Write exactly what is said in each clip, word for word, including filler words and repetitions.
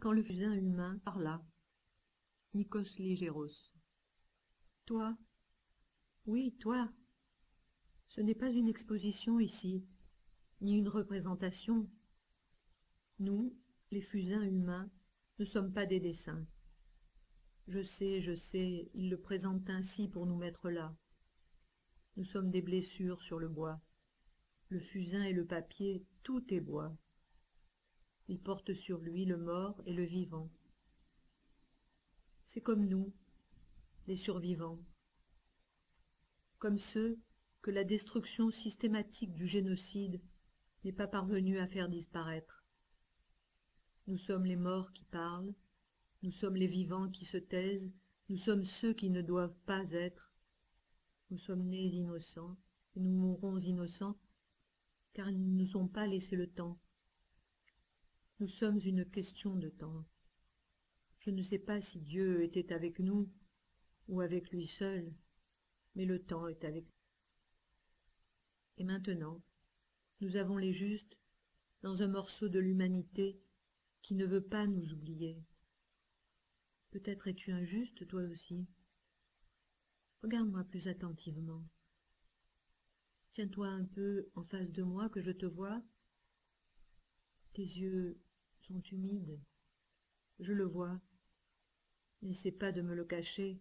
quand le fusain humain parla. Nikos Lygeros. Toi, oui, toi, ce n'est pas une exposition ici, ni une représentation. Nous, les fusains humains, ne sommes pas des dessins. Je sais, je sais, ils le présentent ainsi pour nous mettre là. Nous sommes des blessures sur le bois. Le fusain et le papier, tout est bois. Il porte sur lui le mort et le vivant. C'est comme nous, les survivants, comme ceux que la destruction systématique du génocide n'est pas parvenue à faire disparaître. Nous sommes les morts qui parlent, nous sommes les vivants qui se taisent, nous sommes ceux qui ne doivent pas être. Nous sommes nés innocents, et nous mourrons innocents, car ils ne nous ont pas laissé le temps. Nous sommes une question de temps. Je ne sais pas si Dieu était avec nous, ou avec lui seul, mais le temps est avec nous. Et maintenant, nous avons les justes dans un morceau de l'humanité qui ne veut pas nous oublier. Peut-être es-tu injuste, toi aussi. Regarde-moi plus attentivement. Tiens-toi un peu en face de moi que je te vois. Tes yeux sont humides, je le vois. N'essaie pas de me le cacher.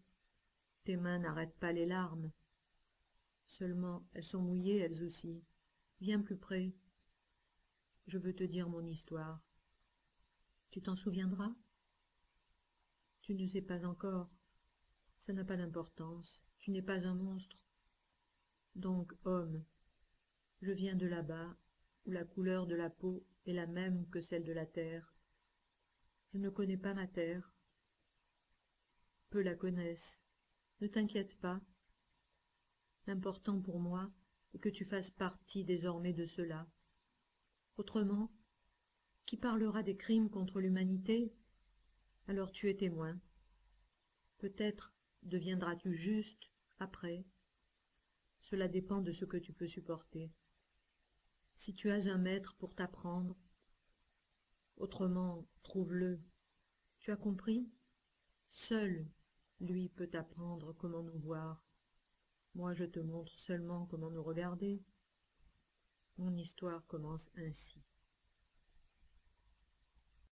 Tes mains n'arrêtent pas les larmes. Seulement, elles sont mouillées, elles aussi. Viens plus près. Je veux te dire mon histoire. Tu t'en souviendras? Tu ne sais pas encore. Ça n'a pas d'importance. Tu n'es pas un monstre. Donc, homme, je viens de là-bas, où la couleur de la peau est la même que celle de la terre. Je ne connais pas ma terre. Peu la connaissent. Ne t'inquiète pas. L'important pour moi est que tu fasses partie désormais de cela. Autrement, qui parlera des crimes contre l'humanité? Alors tu es témoin. Peut-être deviendras-tu juste après. Cela dépend de ce que tu peux supporter. Si tu as un maître pour t'apprendre, autrement, trouve-le. Tu as compris? Seul lui peut t'apprendre comment nous voir. Moi, je te montre seulement comment nous regarder. Mon histoire commence ainsi.